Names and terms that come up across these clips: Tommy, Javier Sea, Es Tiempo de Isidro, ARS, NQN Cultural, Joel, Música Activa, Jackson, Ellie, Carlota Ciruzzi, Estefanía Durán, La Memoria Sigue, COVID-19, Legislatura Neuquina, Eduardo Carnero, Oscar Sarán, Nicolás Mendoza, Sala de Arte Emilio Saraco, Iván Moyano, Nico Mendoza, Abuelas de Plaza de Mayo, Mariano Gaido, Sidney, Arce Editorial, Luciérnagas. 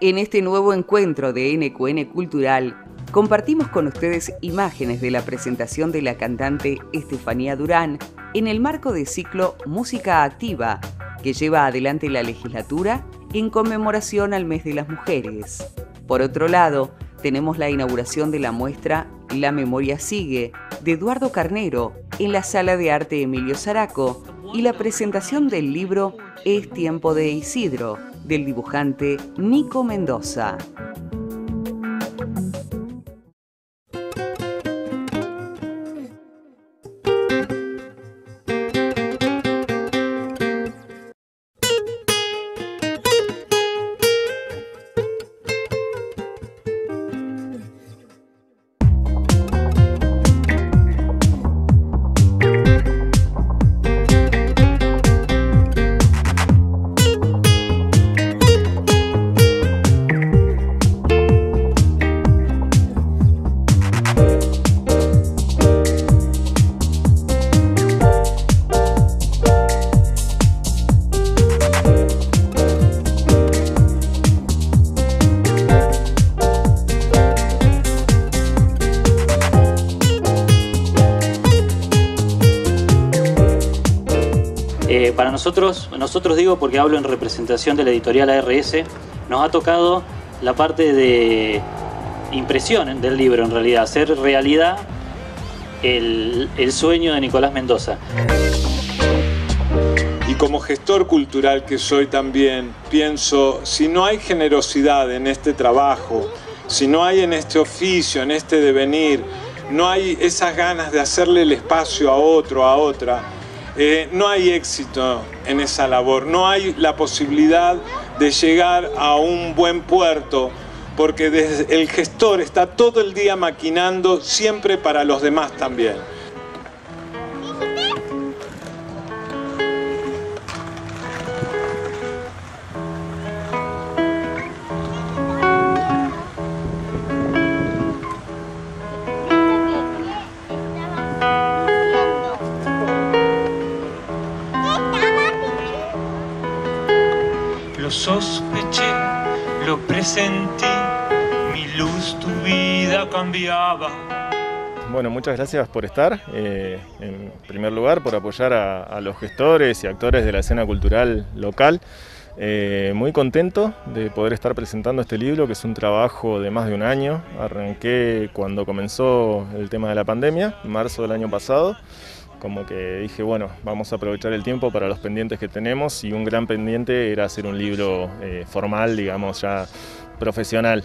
En este nuevo encuentro de NQN Cultural, compartimos con ustedes imágenes de la presentación de la cantante Estefanía Durán en el marco del ciclo Música Activa, que lleva adelante la legislatura en conmemoración al Mes de las Mujeres. Por otro lado, tenemos la inauguración de la muestra La Memoria Sigue, de Eduardo Carnero, en la Sala de Arte Emilio Saraco, y la presentación del libro Es Tiempo de Isidro, del dibujante Nico Mendoza. Para nosotros digo porque hablo en representación de la editorial ARS, nos ha tocado la parte de impresión del libro en realidad, hacer realidad el sueño de Nicolás Mendoza. Y como gestor cultural que soy también, pienso, si no hay generosidad en este trabajo, si no hay en este oficio, en este devenir, no hay esas ganas de hacerle el espacio a otro, a otra, no hay éxito en esa labor, no hay la posibilidad de llegar a un buen puerto, porque desde el gestor está todo el día maquinando siempre para los demás también. Lo sospeché, lo presentí, mi luz, tu vida cambiaba. Bueno, muchas gracias por estar, en primer lugar por apoyar a los gestores y actores de la escena cultural local. Muy contento de poder estar presentando este libro, que es un trabajo de más de un año. Arranqué cuando comenzó el tema de la pandemia, en marzo del año pasado. Como que dije, bueno, vamos a aprovechar el tiempo para los pendientes que tenemos, y un gran pendiente era hacer un libro formal, digamos, ya profesional.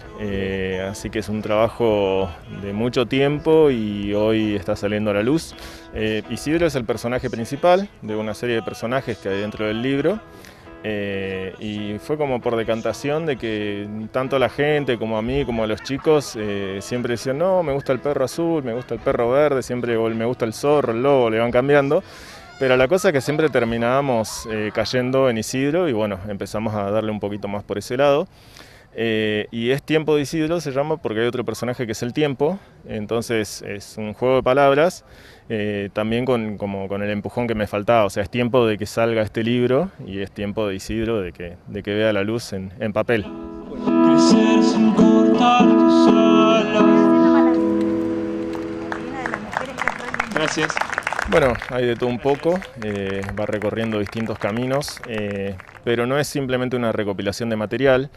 Así que es un trabajo de mucho tiempo y hoy está saliendo a la luz. Isidro es el personaje principal de una serie de personajes que hay dentro del libro. Y fue como por decantación de que tanto la gente como a mí, como a los chicos, siempre decían, no, me gusta el perro azul, me gusta el perro verde, siempre me gusta el zorro, el lobo, le van cambiando. Pero la cosa es que siempre terminábamos cayendo en Isidro, y bueno, empezamos a darle un poquito más por ese lado. Y Es Tiempo de Isidro se llama porque hay otro personaje que es el tiempo, entonces es un juego de palabras, también como con el empujón que me faltaba, o sea, es tiempo de que salga este libro y es tiempo de Isidro de que vea la luz en papel. Crecer sin cortar tus alas. Gracias. Bueno, hay de todo un poco, va recorriendo distintos caminos, pero no es simplemente una recopilación de material,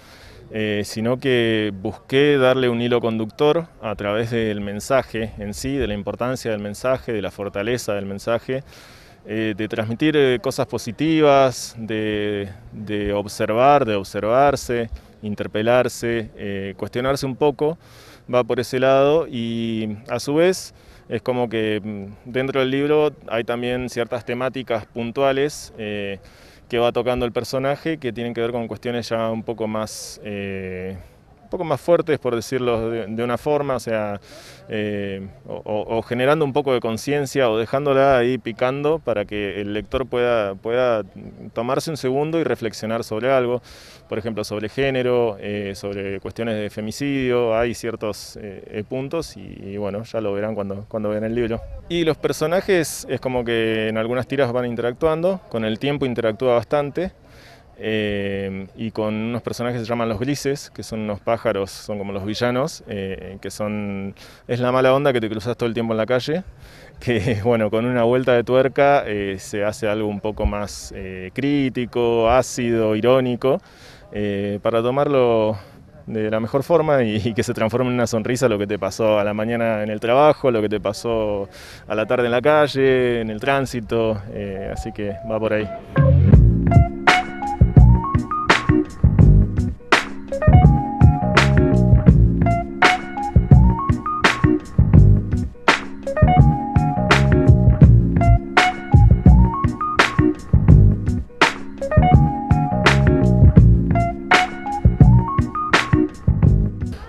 sino que busqué darle un hilo conductor a través del mensaje en sí, de la importancia del mensaje, de la fortaleza del mensaje, de transmitir cosas positivas, de observar, de observarse, interpelarse, cuestionarse un poco, va por ese lado. Y a su vez es como que dentro del libro hay también ciertas temáticas puntuales que va tocando el personaje, que tienen que ver con cuestiones ya un poco más fuertes, por decirlo de una forma, o sea, o generando un poco de conciencia o dejándola ahí picando para que el lector pueda tomarse un segundo y reflexionar sobre algo, por ejemplo, sobre género, sobre cuestiones de femicidio. Hay ciertos puntos y bueno, ya lo verán cuando vean el libro. Y los personajes es como que en algunas tiras van interactuando, con el tiempo interactúa bastante. y con unos personajes que se llaman los grises, que son unos pájaros, son como los villanos, que son... es la mala onda que te cruzas todo el tiempo en la calle, que bueno, con una vuelta de tuerca se hace algo un poco más crítico, ácido, irónico, para tomarlo de la mejor forma y que se transforme en una sonrisa lo que te pasó a la mañana en el trabajo, lo que te pasó a la tarde en la calle, en el tránsito, así que va por ahí.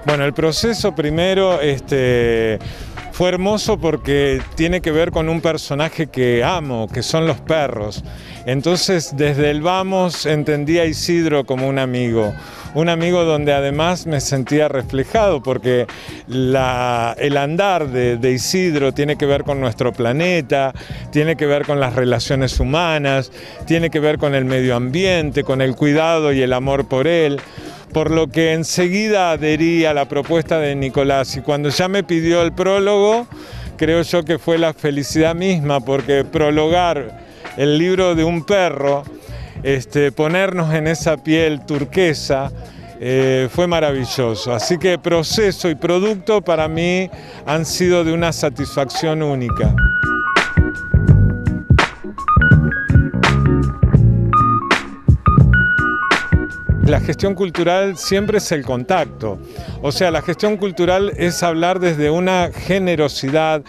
Bueno, el proceso primero fue hermoso porque tiene que ver con un personaje que amo, que son los perros. Entonces, desde el vamos, entendí a Isidro como un amigo donde además me sentía reflejado, porque el andar de Isidro tiene que ver con nuestro planeta, tiene que ver con las relaciones humanas, tiene que ver con el medio ambiente, con el cuidado y el amor por él. Por lo que enseguida adherí a la propuesta de Nicolás y cuando ya me pidió el prólogo, creo yo que fue la felicidad misma, porque prologar el libro de un perro, ponernos en esa piel turquesa, fue maravilloso. Así que proceso y producto para mí han sido de una satisfacción única. La gestión cultural siempre es el contacto, o sea, la gestión cultural es hablar desde una generosidad,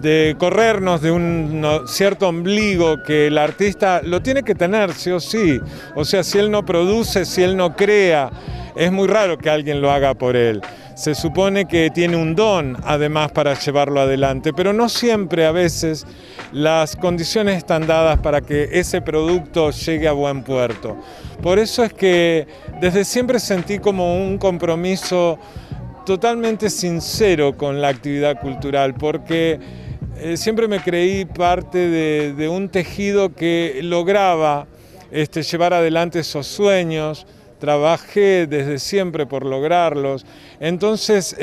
de corrernos de un cierto ombligo que el artista lo tiene que tener sí o sí, o sea, si él no produce, si él no crea, es muy raro que alguien lo haga por él. Se supone que tiene un don además para llevarlo adelante, pero no siempre, a veces las condiciones están dadas para que ese producto llegue a buen puerto. Por eso es que desde siempre sentí como un compromiso totalmente sincero con la actividad cultural, porque siempre me creí parte de un tejido que lograba llevar adelante esos sueños. Trabajé desde siempre por lograrlos, entonces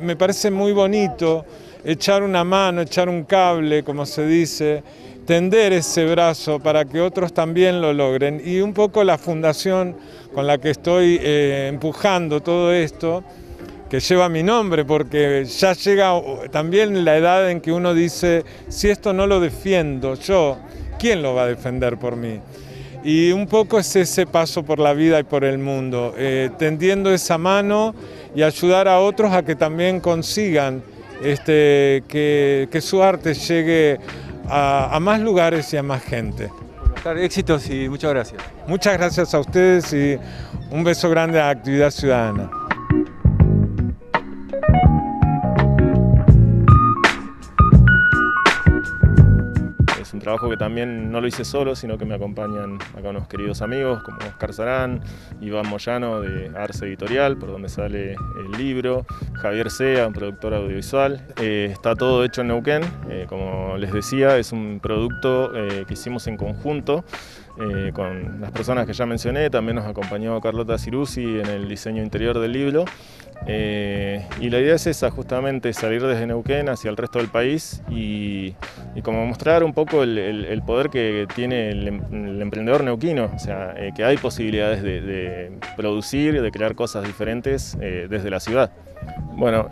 me parece muy bonito echar una mano, echar un cable, como se dice, tender ese brazo para que otros también lo logren. Y un poco la fundación con la que estoy empujando todo esto, que lleva mi nombre, porque ya llega también la edad en que uno dice, si esto no lo defiendo yo, ¿quién lo va a defender por mí? Y un poco es ese paso por la vida y por el mundo, tendiendo esa mano y ayudar a otros a que también consigan que su arte llegue a más lugares y a más gente. Éxitos y muchas gracias. Muchas gracias a ustedes y un beso grande a Actividad Ciudadana. Trabajo que también no lo hice solo, sino que me acompañan acá unos queridos amigos como Oscar Sarán, Iván Moyano de Arce Editorial, por donde sale el libro, Javier Sea, un productor audiovisual. Está todo hecho en Neuquén, como les decía, es un producto que hicimos en conjunto con las personas que ya mencioné. También nos acompañó Carlota Ciruzzi en el diseño interior del libro. Y la idea es esa, justamente salir desde Neuquén hacia el resto del país y como mostrar un poco el poder que tiene el emprendedor neuquino, o sea, que hay posibilidades de producir, de crear cosas diferentes desde la ciudad. Bueno,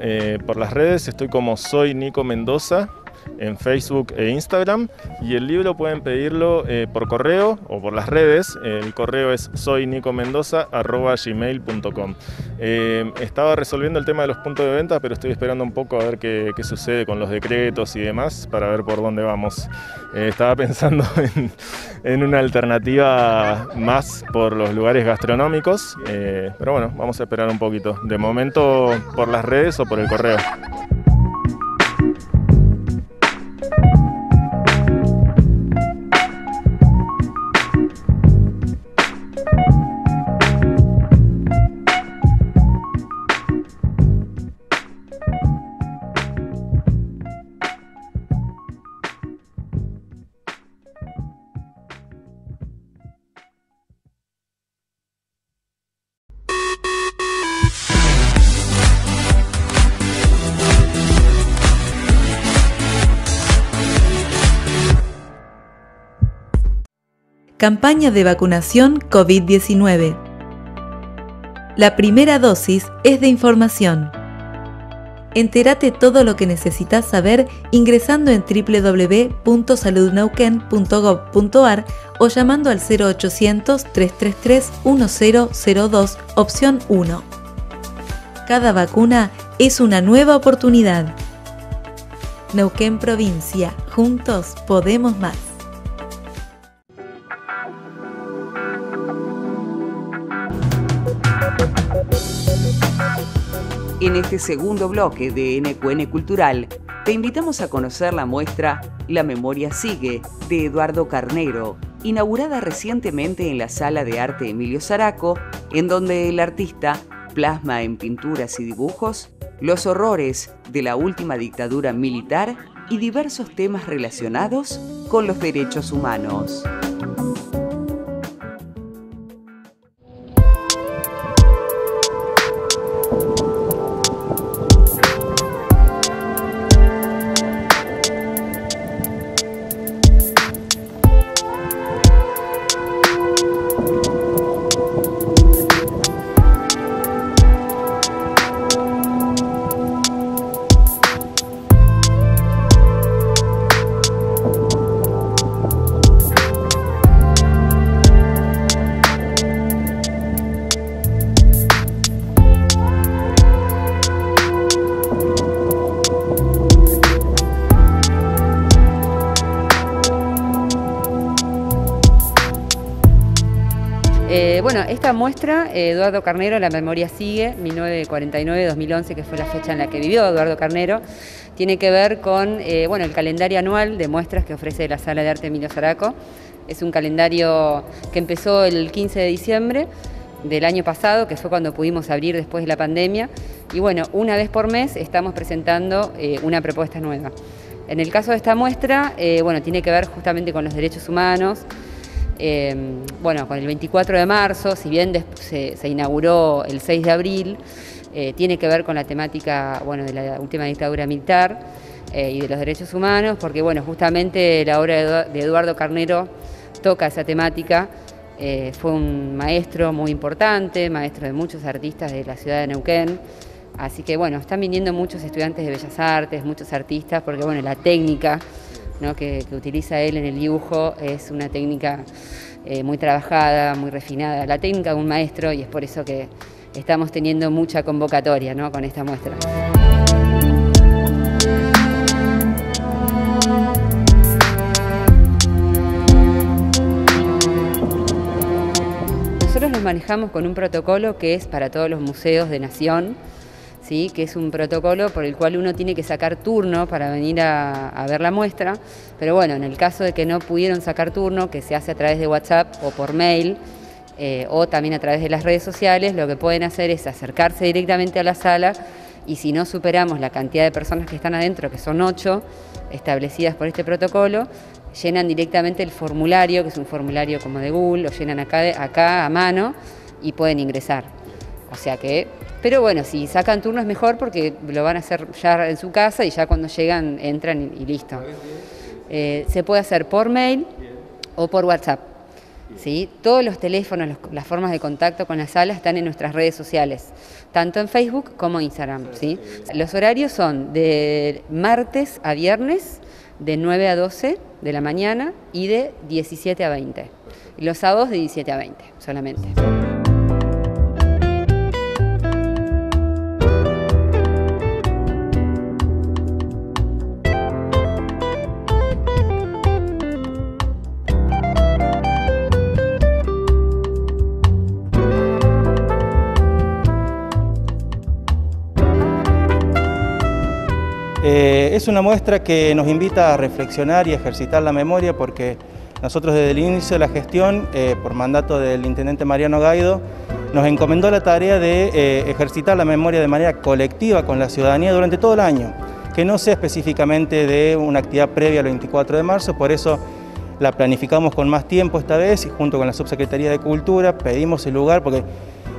por las redes estoy como Soy Nico Mendoza, en Facebook e Instagram, y el libro pueden pedirlo por correo o por las redes. El correo es soynicomendoza@gmail.com. Estaba resolviendo el tema de los puntos de venta, pero estoy esperando un poco a ver qué sucede con los decretos y demás, para ver por dónde vamos. Estaba pensando en una alternativa más por los lugares gastronómicos, pero bueno, vamos a esperar un poquito. De momento por las redes o por el correo. Campaña de vacunación COVID-19. La primera dosis es de información. Entérate todo lo que necesitas saber ingresando en www.saludneuquen.gov.ar o llamando al 0800 333 1002, opción 1. Cada vacuna es una nueva oportunidad. Neuquén Provincia. Juntos podemos más. En este segundo bloque de NQN Cultural, te invitamos a conocer la muestra La Memoria Sigue, de Eduardo Carnero, inaugurada recientemente en la Sala de Arte Emilio Saraco, en donde el artista plasma en pinturas y dibujos los horrores de la última dictadura militar y diversos temas relacionados con los derechos humanos. Esta muestra, Eduardo Carnero, La Memoria Sigue, 1949-2011, que fue la fecha en la que vivió Eduardo Carnero, tiene que ver con el calendario anual de muestras que ofrece la Sala de Arte Emilio Saraco. Es un calendario que empezó el 15 de diciembre del año pasado, que fue cuando pudimos abrir después de la pandemia, y bueno, una vez por mes estamos presentando una propuesta nueva. En el caso de esta muestra, tiene que ver justamente con los derechos humanos. Con el 24 de marzo, si bien se inauguró el 6 de abril, tiene que ver con la temática de la última dictadura militar y de los derechos humanos, porque justamente la obra de Eduardo Carnero toca esa temática. Fue un maestro muy importante, maestro de muchos artistas de la ciudad de Neuquén, así que están viniendo muchos estudiantes de Bellas Artes, muchos artistas, porque la técnica, ¿no? que utiliza él en el dibujo es una técnica muy trabajada, muy refinada, la técnica de un maestro, y es por eso que estamos teniendo mucha convocatoria, ¿no? con esta muestra. Nosotros nos manejamos con un protocolo que es para todos los museos de Nación, ¿sí? que es un protocolo por el cual uno tiene que sacar turno para venir a ver la muestra, pero en el caso de que no pudieron sacar turno, que se hace a través de WhatsApp o por mail, o también a través de las redes sociales, lo que pueden hacer es acercarse directamente a la sala, y si no superamos la cantidad de personas que están adentro, que son 8, establecidas por este protocolo, llenan directamente el formulario, que es un formulario como de Google, lo llenan acá a mano y pueden ingresar. O sea que... Pero si sacan turno es mejor porque lo van a hacer ya en su casa y ya cuando llegan entran y listo. Se puede hacer por mail o por WhatsApp. ¿Sí? Todos los teléfonos, las formas de contacto con la sala están en nuestras redes sociales, tanto en Facebook como en Instagram. ¿Sí? Los horarios son de martes a viernes, de 9 a 12 de la mañana y de 17 a 20. Los sábados de 17 a 20 solamente. Es una muestra que nos invita a reflexionar y ejercitar la memoria, porque nosotros desde el inicio de la gestión, por mandato del intendente Mariano Gaido, nos encomendó la tarea de ejercitar la memoria de manera colectiva con la ciudadanía durante todo el año, que no sea específicamente de una actividad previa al 24 de marzo, por eso la planificamos con más tiempo esta vez y junto con la Subsecretaría de Cultura pedimos el lugar porque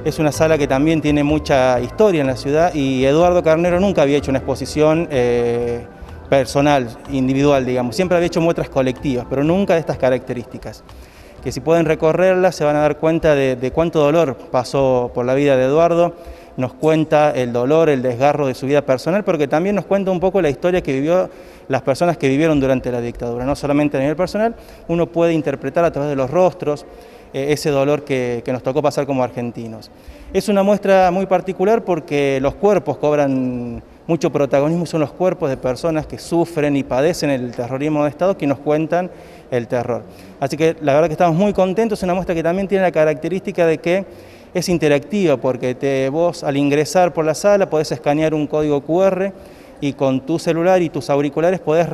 es una sala que también tiene mucha historia en la ciudad y Eduardo Carnero nunca había hecho una exposición personal, individual, digamos. Siempre había hecho muestras colectivas, pero nunca de estas características. que si pueden recorrerla se van a dar cuenta de cuánto dolor pasó por la vida de Eduardo. Nos cuenta el dolor, el desgarro de su vida personal, pero que también nos cuenta un poco la historia que vivió las personas que vivieron durante la dictadura. No solamente a nivel personal, uno puede interpretar a través de los rostros ese dolor que nos tocó pasar como argentinos. Es una muestra muy particular porque los cuerpos cobran mucho protagonismo, son los cuerpos de personas que sufren y padecen el terrorismo de Estado que nos cuentan el terror. Así que la verdad que estamos muy contentos, es una muestra que también tiene la característica de que es interactiva porque vos al ingresar por la sala podés escanear un código QR y con tu celular y tus auriculares podés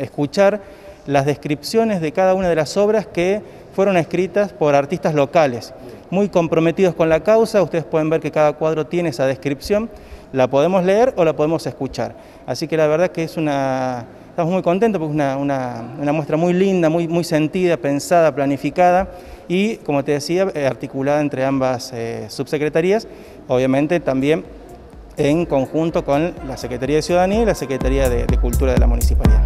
escuchar las descripciones de cada una de las obras que fueron escritas por artistas locales, muy comprometidos con la causa. Ustedes pueden ver que cada cuadro tiene esa descripción, la podemos leer o la podemos escuchar. Así que la verdad que es estamos muy contentos porque es una muestra muy linda, muy sentida, pensada, planificada y, como te decía, articulada entre ambas subsecretarías, obviamente también en conjunto con la Secretaría de Ciudadanía y la Secretaría de Cultura de la Municipalidad.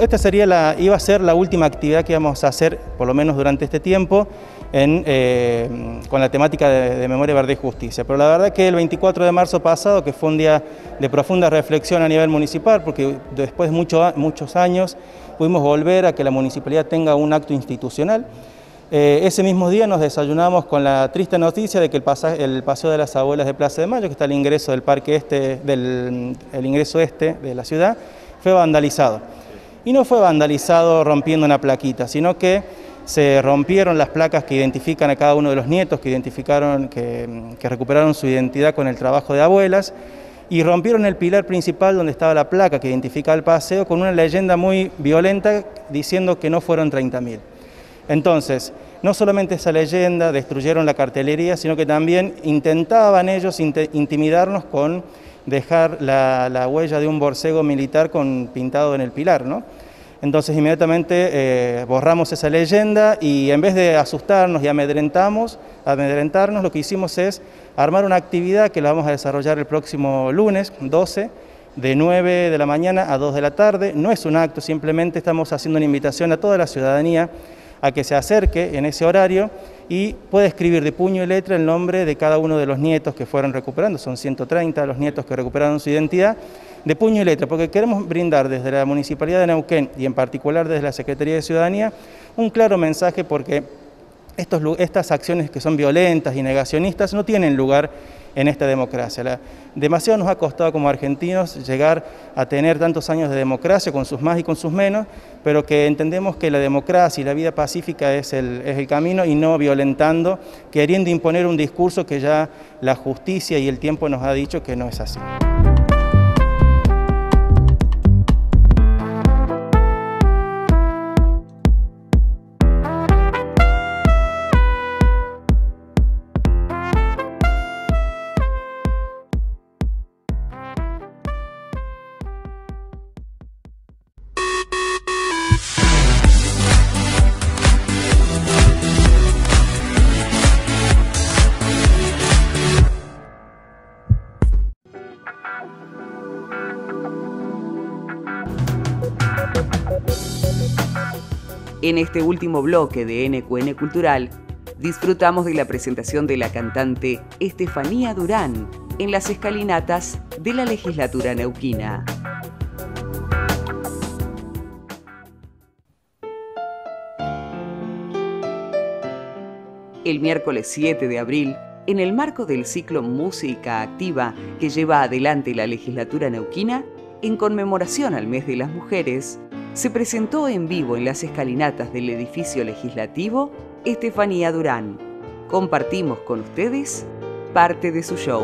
Esta iba a ser la última actividad que íbamos a hacer, por lo menos durante este tiempo, con la temática de memoria, verdad y justicia. Pero la verdad que el 24 de marzo pasado, que fue un día de profunda reflexión a nivel municipal, porque después de muchos años pudimos volver a que la municipalidad tenga un acto institucional, ese mismo día nos desayunamos con la triste noticia de que el paseo de las Abuelas de Plaza de Mayo, que está al ingreso del parque el ingreso este de la ciudad, fue vandalizado. Y no fue vandalizado rompiendo una plaquita, sino que se rompieron las placas que identifican a cada uno de los nietos, que recuperaron su identidad con el trabajo de Abuelas, y rompieron el pilar principal donde estaba la placa que identifica el paseo con una leyenda muy violenta diciendo que no fueron 30.000. Entonces, no solamente esa leyenda, destruyeron la cartelería, sino que también intentaban ellos intimidarnos con dejar la huella de un borcego militar pintado en el pilar, ¿no? Entonces inmediatamente borramos esa leyenda y en vez de asustarnos y amedrentarnos, lo que hicimos es armar una actividad que la vamos a desarrollar el próximo lunes, 12, de 9 de la mañana a 2 de la tarde. No es un acto, simplemente estamos haciendo una invitación a toda la ciudadanía a que se acerque en ese horario y puede escribir de puño y letra el nombre de cada uno de los nietos que fueron recuperando, son 130 los nietos que recuperaron su identidad, de puño y letra, porque queremos brindar desde la Municipalidad de Neuquén y en particular desde la Secretaría de Ciudadanía un claro mensaje porque estas acciones que son violentas y negacionistas no tienen lugar en esta democracia. Demasiado nos ha costado como argentinos llegar a tener tantos años de democracia, con sus más y con sus menos, pero que entendemos que la democracia y la vida pacífica es el camino y no violentando, queriendo imponer un discurso que ya la justicia y el tiempo nos ha dicho que no es así. En este último bloque de NQN Cultural, disfrutamos de la presentación de la cantante Estefanía Durán en las escalinatas de la Legislatura Neuquina. El miércoles 7 de abril, en el marco del ciclo Música Activa que lleva adelante la Legislatura Neuquina, en conmemoración al Mes de las Mujeres, se presentó en vivo en las escalinatas del edificio legislativo Estefanía Durán. Compartimos con ustedes parte de su show.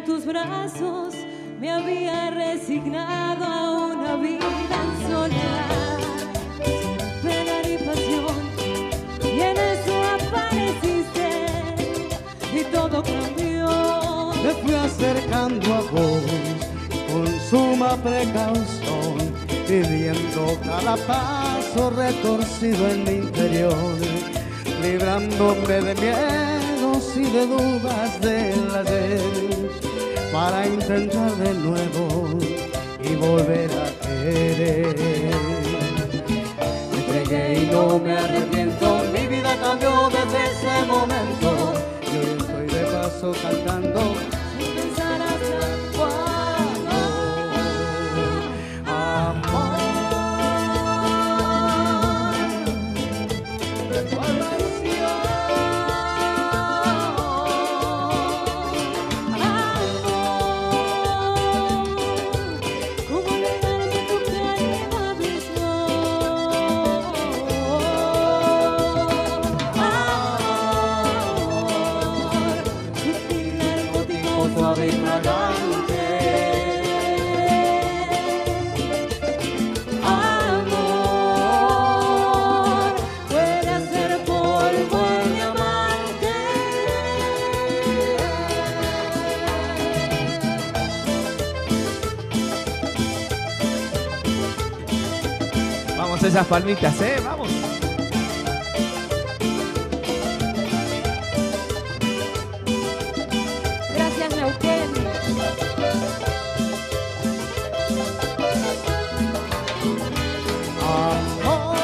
en tus brazos me había resignado a una vida en soledad, penar y pasión, y en eso apareciste y todo cambió. Me fui acercando a vos con suma precaución, viviendo cada paso retorcido en mi interior, librándome de miedos y de dudas del ayer, para intentar de nuevo y volver a querer. Me entregué y no me arrepiento, mi vida cambió desde ese momento. Yo estoy de paso cantando sin pensar hasta cuándo. Amor, recuerda. Esas palmitas, vamos. Gracias, Neuquén. Amor,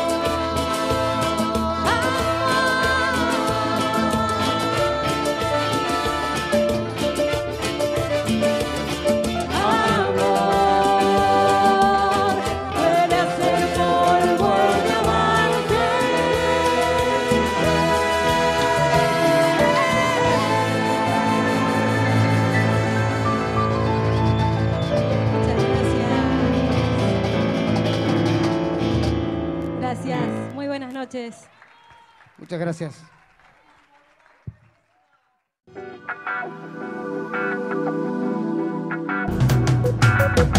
muchas gracias.